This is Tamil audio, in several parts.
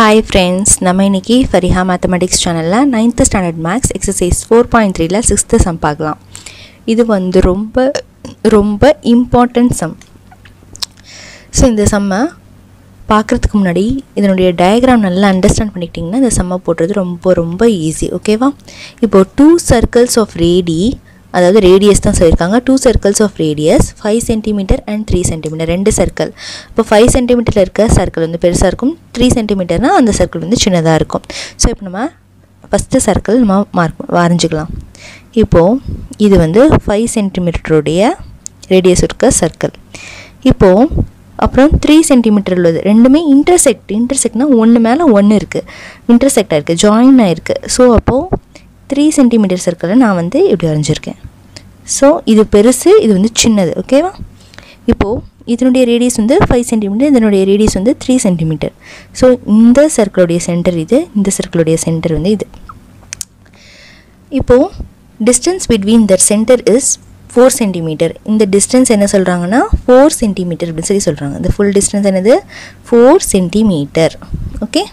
Hi friends, நம்ம இன்னைக்கு ஃபரிஹா மேத்தமெட்டிக்ஸ் சேனல்ல 9th ஸ்டாண்டர்ட் மேக்ஸ் எக்சர்சைஸ் 4.3 ல 6th சம் பார்க்கலாம். இது வந்து ரொம்ப இம்பார்ட்டன்ட் சம். சோ இந்த சம்மை பார்க்கிறதுக்கு முன்னாடி இதனுடைய டயகிராம் நல்லா அண்டர்ஸ்டாண்ட் பண்ணிக்கிட்டீங்கன்னா இந்த சம்மை போடுறது ரொம்ப ஈஸி. ஓகேவா? இப்போ 2 circles of radius, அதாவது ரேடியஸ் தான் சொல்லிருக்காங்க. 2 circles of radius 5 cm and 3 cm, ரெண்டு சர்க்கிள். இப்போ 5 cm ல இருக்க சர்க்கிள் வந்து பெருசா இருக்கும், 3 cm னா அந்த சர்க்கிள் வந்து சின்னதா இருக்கும். சோ இப்போ நம்ம ஃபர்ஸ்ட் சர்க்கிள் நம்ம மார்க் வரையலாம். இப்போ இது வந்து 5 cm உடைய ரேடியஸ் இருக்க சர்க்கிள். இப்போ அப்புறம் 3 cm உள்ளது ரெண்டுமே இன்டர்செக்ட்னா ஒன்னு மேல ஒன்னு இருக்கு, இன்டர்செக்ட் ஆயிருக்கு, ஜாயின் ஆயிருக்கு. சோ அப்போ 3 cm சர்க்கிளை நான் வந்து இப்படி வரைஞ்சிருக்கேன். ஸோ இது பெருசு, இது வந்து சின்னது. ஓகேவா? இப்போது இதனுடைய ரேடியஸ் வந்து 5 சென்டிமீட்டர், இதனுடைய ரேடியஸ் வந்து 3 சென்டிமீட்டர். ஸோ இந்த சர்க்கிளுடைய சென்டர் இது, இந்த சர்க்கிளுடைய சென்டர் வந்து இது. இப்போது distance between that centre is 4 centimetre. இந்த டிஸ்டன்ஸ் என்ன சொல்கிறாங்கன்னா 4 சென்டிமீட்டர் அப்படின்னு சொல்லி சொல்கிறாங்க. இந்த ஃபுல் டிஸ்டன்ஸ் என்னது 4 centimetre. Okay,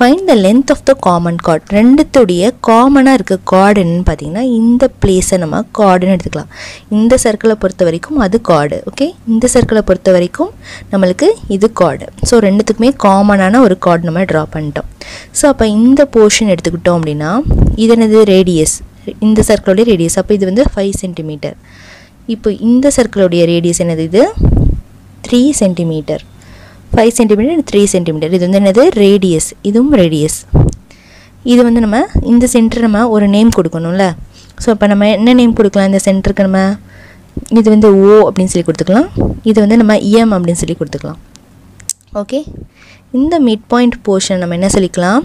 find the length of the common chord. ரெண்டுத்துடைய காமனாக இருக்க கார்டு என்னன்னு பார்த்தீங்கன்னா இந்த பிளேஸை நம்ம கார்டுன்னு எடுத்துக்கலாம். இந்த சர்க்கிளை பொறுத்த வரைக்கும் அது கார்டு. ஓகே, இந்த சர்க்கிளை பொறுத்த வரைக்கும் நம்மளுக்கு இது கார்டு. ஸோ ரெண்டுத்துக்குமே காமனான ஒரு கார்டு நம்ம ட்ரா பண்ணிட்டோம். ஸோ அப்போ இந்த போர்ஷன் எடுத்துக்கிட்டோம் அப்படின்னா இது என்னது ரேடியஸ், இந்த சர்க்கிளோடைய ரேடியஸ். அப்போ இது வந்து 5 சென்டிமீட்டர். இப்போ இந்த சர்க்கிளோடைய ரேடியஸ் என்னது, இது 3 சென்டிமீட்டர். 5 சென்டிமீட்டர் அண்ட் 3 சென்டிமீட்டர், இது வந்து என்னது ரேடியஸ், இதுவும் ரேடியஸ். இது வந்து நம்ம இந்த சென்டர் நம்ம ஒரு நேம் கொடுக்கணும்ல. ஸோ அப்போ நம்ம என்ன நேம் கொடுக்கலாம் இந்த சென்டருக்கு? நம்ம இது வந்து ஓ அப்படின்னு சொல்லி கொடுத்துக்கலாம், இது வந்து நம்ம எம் அப்படின்னு சொல்லி கொடுத்துக்கலாம். ஓகே, இந்த மிட் பாயிண்ட் போர்ஷன் நம்ம என்ன சொல்லிக்கலாம்,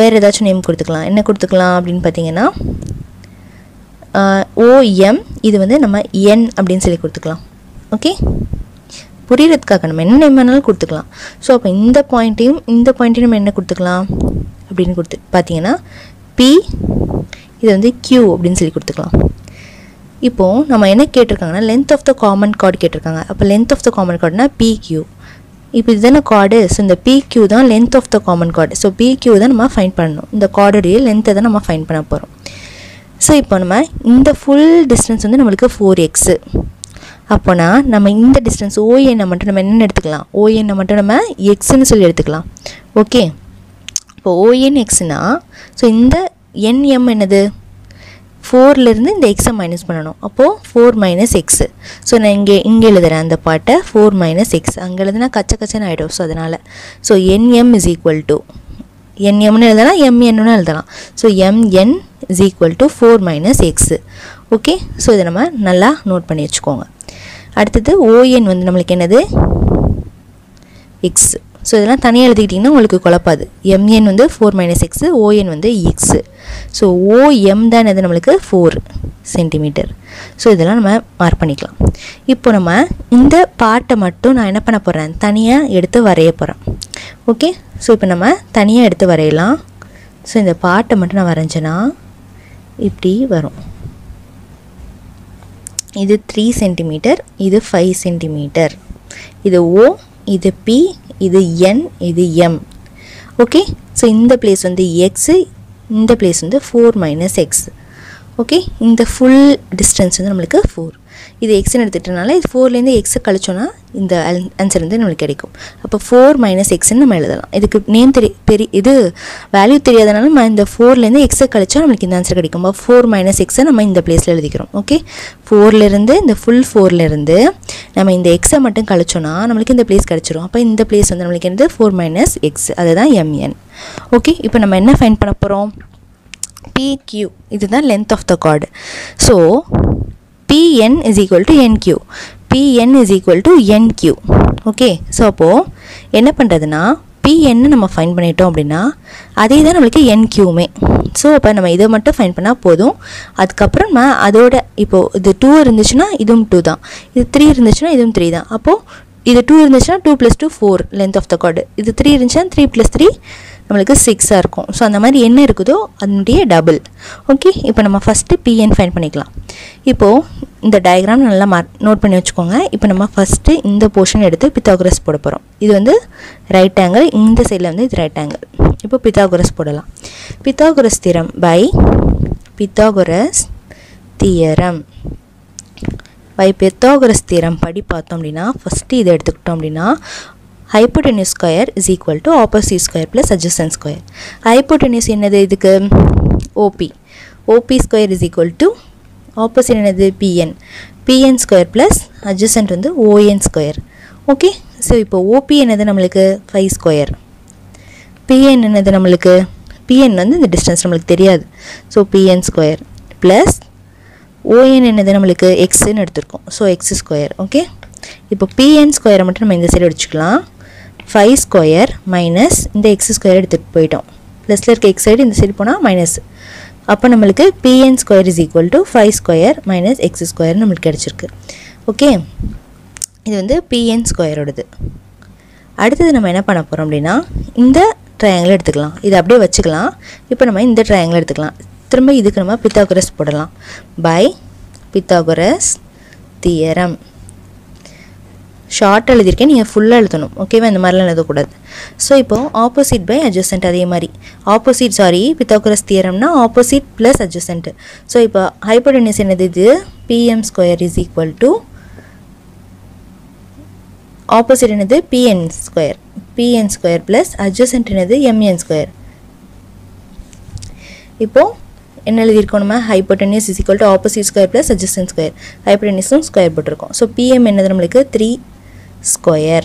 வேறு ஏதாச்சும் நேம் கொடுத்துக்கலாம். என்ன கொடுத்துக்கலாம் அப்படின்னு பார்த்தீங்கன்னா ஓஎம், இது வந்து நம்ம என் அப்படின்னு சொல்லி கொடுத்துக்கலாம். ஓகே, புரியறதுக்காக நம்ம என்ன நேம் வேணாலும் கொடுத்துக்கலாம். ஸோ அப்போ இந்த பாயிண்ட்டையும் இந்த பாயிண்ட்டையும் நம்ம என்ன கொடுத்துக்கலாம் அப்படின்னு பார்த்தீங்கன்னா பி, இது வந்து கியூ அப்படின்னு சொல்லி கொடுத்துக்கலாம். இப்போது நம்ம என்ன கேட்டிருக்காங்கன்னா length of the common chord கேட்டிருக்காங்க. அப்போ லென்த் ஆஃப் த காமன் கார்டுனா பி கியூ. இப்போ இதுதான கார்டு. ஸோ இந்த பி கியூ தான் length of the common chord. So P Q தான் நம்ம ஃபைண்ட் பண்ணணும். இந்த கார்டுடைய லென்த்தை தான் நம்ம ஃபைண்ட் பண்ண போகிறோம். ஸோ இப்போ நம்ம இந்த ஃபுல் டிஸ்டன்ஸ் வந்து நம்மளுக்கு 4x. அப்போனா நம்ம இந்த டிஸ்டன்ஸ் ஓஎன்னை மட்டும் நம்ம என்னென்னு எடுத்துக்கலாம், ஓஎன்னை மட்டும் நம்ம எக்ஸ்ன்னு சொல்லி எடுத்துக்கலாம். ஓகே, இப்போ ஓஎன் எக்ஸ்னா ஸோ இந்த என்எம் என்னது 4லேருந்து இந்த எக்ஸை மைனஸ் பண்ணணும். அப்போது 4 மைனஸ் எக்ஸு. ஸோ நான் இங்கே எழுதுகிறேன் அந்த பாட்டை 4 மைனஸ் எக்ஸ், அங்கே எழுதுனா கச்சன்னு ஆகிடும். ஸோ அதனால் so NM is equal to என்எம்னு எழுதலாம், எம்என்னு எழுதலாம். So MN is equal to 4 minus x. Okay, so இதை நம்ம நல்லா நோட் பண்ணி வச்சுக்கோங்க. அடுத்தது ஓஎன் வந்து நம்மளுக்கு என்னது எக்ஸ். ஸோ இதெல்லாம் தனியாக எழுதிக்கிட்டிங்கன்னா உங்களுக்கு குழப்பாது. எம்என் வந்து 4 மைனஸ் எக்ஸு, ஓஎன் வந்து எக்ஸு. ஸோ ஓஎம் தான் எது நம்மளுக்கு 4 சென்டிமீட்டர். ஸோ இதெல்லாம் நம்ம மார்க் பண்ணிக்கலாம். இப்போ நம்ம இந்த பார்ட்டை மட்டும் நான் என்ன பண்ண போகிறேன், தனியாக எடுத்து வரைய போகிறேன். ஓகே, ஸோ இப்போ நம்ம தனியாக எடுத்து வரையலாம். ஸோ இந்த பார்ட்டை மட்டும் நான் வரைஞ்சேன்னா இப்படி வரும். இது 3 சென்டிமீட்டர், இது 5 சென்டிமீட்டர், இது ஓ, இது பி, இது என், இது எம். ஓகே, ஸோ இந்த பிளேஸ் வந்து எக்ஸு, இந்த பிளேஸ் வந்து 4 மைனஸ் எக்ஸ். ஓகே, இந்த ஃபுல் டிஸ்டன்ஸ் வந்து நம்மளுக்கு 4. இது எக்ஸ்ன்னு எடுத்துக்கிட்டனால இது 4லேருந்து எக்ஸை கழிச்சோன்னா இந்த ஆன்சர் வந்து நம்மளுக்கு கிடைக்கும். அப்போ 4 மைனஸ் எக்ஸ்ன்னு நம்ம எழுதலாம். இதுக்கு நேம் இது வேல்யூ தெரியாதனால நம்ம இந்த 4லேருந்து எக்ஸை கழிச்சா நம்மளுக்கு இந்த ஆன்சர் கிடைக்கும். அப்போ 4 மைனஸ் எக்ஸை நம்ம இந்த பிளேஸில் எழுதிக்கிறோம். ஓகே, 4லேருந்து இந்த ஃபுல் 4லேருந்து நம்ம இந்த எக்ஸை மட்டும் கழிச்சோன்னா நம்மளுக்கு இந்த பிளேஸ் கிடச்சிரும். அப்போ இந்த பிளேஸ் வந்து நம்மளுக்கு என்னது 4 மைனஸ் எக்ஸ், அதுதான் எம்என். ஓகே, இப்போ நம்ம என்ன ஃபைண்ட் பண்ண போகிறோம், PQ, இதுதான் length of the chord. So PN is equal to NQ, PN is equal to NQ. okay, so அப்போ என்ன பண்றதுன்னா PN நம்ம ஃபைண்ட் பண்ணிட்டோம் அப்படின்னா அதே தான் நம்மளுக்கு NQமே. ஸோ அப்போ நம்ம இதை மட்டும் ஃபைண்ட் பண்ணால் போதும். அதுக்கப்புறம் நம்ம அதோட இப்போது இது 2 இருந்துச்சுன்னா இதுவும் 2 தான், இது 3 இருந்துச்சுன்னா இதுவும் 3 தான். அப்போது இது 2 இருந்துச்சுன்னா 2 + 2 4 லென்த் ஆஃப் த கார்டு, இது 3 இருந்துச்சுன்னா 3 + 3 நமக்கு 6 ஆ இருக்கும் சோ அந்த மாதிரி என்ன இருக்குதோ அதனுடைய டபுள் ஓகே இப்போ நம்ம ஃபர்ஸ்ட் pn ஃபைண்ட் பண்ணிக்கலாம் இப்போ இந்த டயகிராம் நல்லா நோட் பண்ணி வெச்சுக்கோங்க இப்போ நம்ம ஃபர்ஸ்ட் இந்த போஷன் எடுத்து பைத்தாகோரஸ் போட போறோம் இது வந்து ரைட் ஆங்கிள் இந்த சைடுல வந்து இது ரைட் ஆங்கிள் இப்போ பைத்தாகோரஸ் போடலாம் Pythagoras theorem by Pythagoras theorem by Pythagoras theorem படி பார்த்தோம் அப்படினா first இத எடுத்துக்கிட்டோம் அப்படினா hypotenuse square is equal to opposite square plus adjacent square hypotenuse என்னது இதுக்கு op op square is equal to opposite என்னது pn pn square plus adjacent வந்து on square okay so இப்போ op என்னது நமக்கு 5 square pn என்னது நமக்கு pn வந்து இந்த distance நமக்கு தெரியாது so pn square plus ON என்னது நமக்கு x ன்னு எடுத்துறோம் so x square okay இப்போ pn square மட்டும் நம்ம இந்த சைடு எடுத்துக்கலாம் 5 square minus இந்த x square எடுத்துட்டு போய்ட்டோம் plusல இருக்க x சைடு இந்த சைடு போனா minus அப்ப நமக்கு pn square is equal to 5 square minus x square நமக்கு கிடைச்சிருக்கு okay இது வந்து pn square ஓடது அடுத்து நம்ம என்ன பண்ணப் போறோம் அப்படினா இந்த triangle எடுத்துக்கலாம் இது அப்படியே வச்சுக்கலாம் இப்போ நம்ம இந்த triangle எடுத்துக்கலாம் திரும்ப இதுக்கு நம்ம பைத்தாகோரஸ் போடலாம் by பைத்தாகோரஸ் தியரம் ஷார்ட் எழுதிர்க்கேன் நீங்க ஃபுல்லா எழுதணும் ஓகேவா இந்த மாதிரி எழுத கூடாது சோ இப்போ opposite by adjacent அதே மாதிரி opposite sorry பைத்தாகோரஸ் தியரம்னா opposite plus adjacent சோ இப்போ ஹைபோடென்யூஸ் என்னது இது pm² is equal to opposite என்னது pn² plus adjacent என்னது mn² இப்போ என்ன எழுதிர்க்கோம்னா hypotenuse is equal to opposite square plus adjacent square hypotenuse square போட்டுறோம் சோ pm என்னது நமக்கு 3 square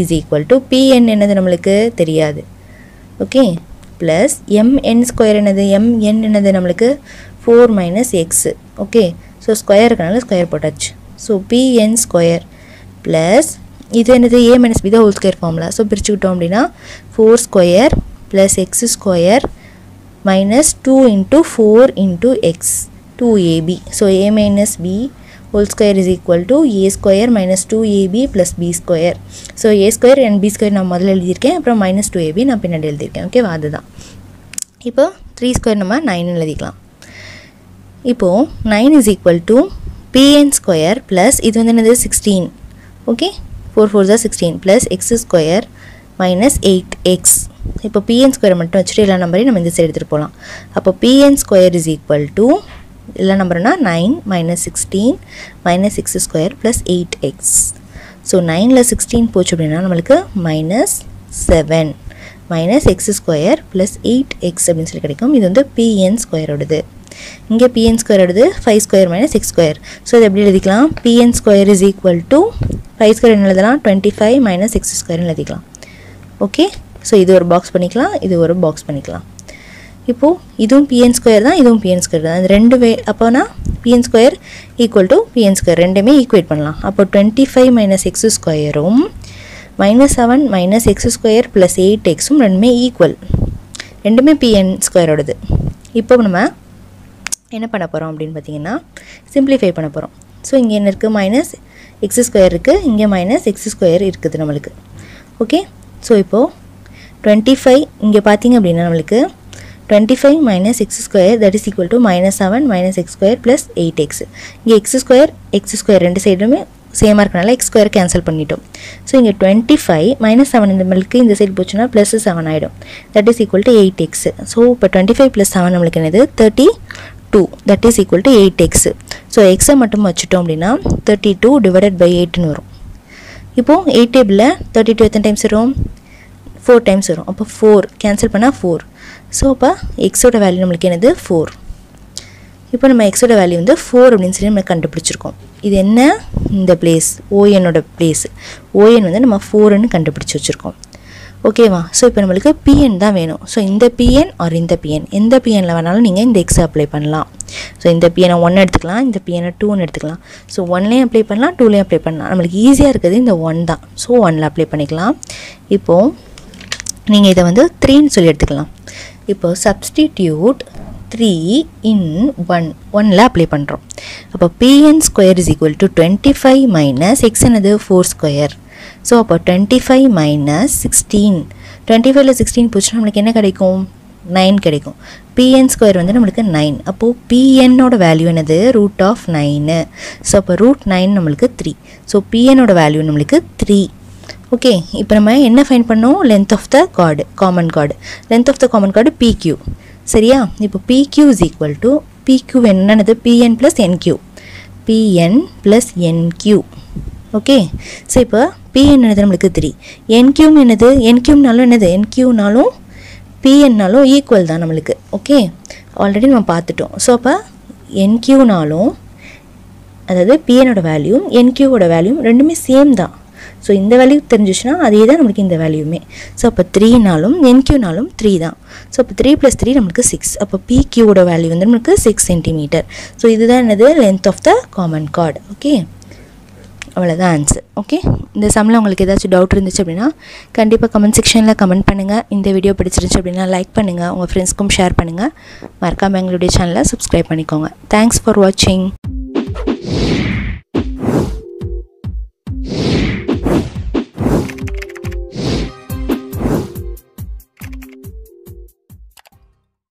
is equal to pn என்னது நமக்கு தெரியாது ஓகே plus mn square என்னது mn என்னது நமக்கு 4 minus x okay so square இருக்கனால square போட்டாச்சு சோ pn square plus இது என்னது a minus b whole square formula so பிரிச்சுட்டோம் அப்படினா 4 square plus x square minus 2 into 4 into x 2ab so a minus b whole square is equal to a square minus 2ab plus b square so a square and b square நான் முதல்ல எழுதிருக்கேன் அப்புறம் minus 2ab நான் பின்னாடி எழுதிருக்கேன் ஓகே அதுதான் இப்போ 3 square நம்ம 9 எழுதிக்கலாம் இப்போ 9 is equal to pn square plus இது வந்து என்னது 16 okay 4 4s are 16 plus x square minus 8x இப்போ pn square மட்டும் வச்சிட்டு எல்லா நம்பரையும் நம்ம இந்த சைடு எடுத்துட்டு போலாம் அப்ப pn square is equal to எல்லா நம்பரனா 9 minus 16 minus x square plus 8x so 9 ல 16 போச்சு அப்படினா நமக்கு minus 7 minus x square plus 8x அப்படினு சொல்லி கிடைக்கும் இது வந்து pn square ஓடது இங்க pn square ஓடது 5 square minus x square so இத எப்படி எழுதிக்கலாம் pn square is equal to 5 square என்ன எழுதலாம் 25 minus x square ன்னு எழுதிக்கலாம் okay so இது ஒரு box பண்ணிக்கலாம் இது ஒரு box பண்ணிக்கலாம் இப்போ இதுவும் pn square தான் இதுவும் pn square தான் ரெண்டு அப்பனா pn square equal to pn square ரெண்டுமே ஈக்குவேட் பண்ணலாம் அப்ப 25 - x square உம் -7 - x square + 8x உம் ரெண்டுமே ஈக்குவல் ரெண்டுமே pn square ஓடது இப்போ நம்ம என்ன பண்ண போறோம் அப்படினு பாத்தீங்கன்னா சிம்பிளிஃபை பண்ண போறோம் சோ இங்க என்ன இருக்கு - x square இருக்கு இங்க - x square இருக்குது நமக்கு ஓகே சோ இப்போ 25 இங்க பாத்தீங்க அப்படினா நமக்கு 25 - x square that is equal to -7 - x square + 8x இங்க x square ரெண்டு சைடுமே சேமா இருக்கனால x square கேன்சல் பண்ணிட்டோம் சோ இங்க 25 - 7 இந்த நமக்கு இந்த சைடு போச்சுனா +7 ஆயிடும் that is equal to 8x so இப்ப 25 + 7 நமக்கு என்னது 32 that is equal to 8x so x மட்டும் வச்சிட்டோம் அப்படினா 32 / 8 ன்னு வரும் இப்போ 8 டேபிள்ல 32 எத்தனை டைம்ஸ் வரும் 4 times வரும் அப்ப 4 cancel பண்ணா 4 சோ அப்ப x ஓட வேல்யூ நமக்கு என்னது 4 இப்போ நம்ம x ஓட வேல்யூ வந்து 4 அப்படினு சொல்லி நம்ம கண்டுபிடிச்சிருக்கோம் இது என்ன இந்த place on ஓட place on வந்து நம்ம 4 ன்னு கண்டுபிடிச்சு வச்சிருக்கோம் ஓகேவா சோ இப்போ நமக்கு pn தான் வேணும் சோ இந்த pn or இந்த pn எந்த pn ல வேணாலும் நீங்க இந்த x அப்ளை பண்ணலாம் சோ இந்த pn 1 எடுத்துக்கலாம் இந்த pn 2 ன்னு எடுத்துக்கலாம் சோ 1 லையும் அப்ளை பண்ணலாம் 2 லையும் அப்ளை பண்ணலாம் நமக்கு ஈஸியா இருக்குது இந்த 1 தான் சோ 1 ல அப்ளை பண்ணிக்கலாம் இப்போ நீங்க இத வந்து 3 ன்னு சொல்லி எடுத்துக்கலாம் இப்போ substitute 3 in 1 1 ல அப்ளை பண்றோம் அப்ப pn² is equal to 25 - x என்னது 4 square சோ அப்ப 25 - 16 25ல 16 போச்சுனா நமக்கு என்ன கிடைக்கும் 9 கிடைக்கும் pn square வந்து நமக்கு 9 அப்போ pn ஓட வேல்யூ என்னது √9 சோ அப்ப √9 நமக்கு 3 சோ pn ஓட வேல்யூ நமக்கு 3 okay இப்போ நம்ம என்ன ஃபைண்ட் பண்ணோம் length of the chord common chord length of the common chord pq சரியா இப்போ pq is equal to pq என்னது pn plus nq pn plus nq okay so இப்போ pn என்னது நமக்கு 3 nq என்னது nq னாலும் என்னது nq னாலும் pn நாலும் equal தான் நமக்கு okay already நம்ம பார்த்துட்டோம் சோ அப்ப nq நாலும் அதாவது pn ஓட வேல்யூ nq ஓட வேல்யூ ரெண்டுமே சேம் தான் சோ இந்த வேல்யூ தெரிஞ்சிச்சுனா அதே தான் நமக்கு இந்த வேல்யூமே சோ அப்ப 3 நாலும் nq நாலும் 3 தான் சோ அப்ப 3 + 3 நமக்கு 6 அப்ப pq ஓட வேல்யூ வந்து நமக்கு 6 cm சோ இதுதான் என்னது length of the common chord okay அவ்வளவுதான் ஆன்சர் ஓகே இந்த சம்ல உங்களுக்கு ஏதாச்சும் டவுட் இருந்துச்சு அப்படினா கண்டிப்பா கமெண்ட் செக்ஷன்ல கமெண்ட் பண்ணுங்க இந்த வீடியோ பிடிச்சிருந்துச்சு அப்படினா லைக் பண்ணுங்க உங்க फ्रेंड्सக்கும் ஷேர் பண்ணுங்க மறக்காம எங்களுடைய சேனலை Subscribe பண்ணிக்கோங்க thanks for watching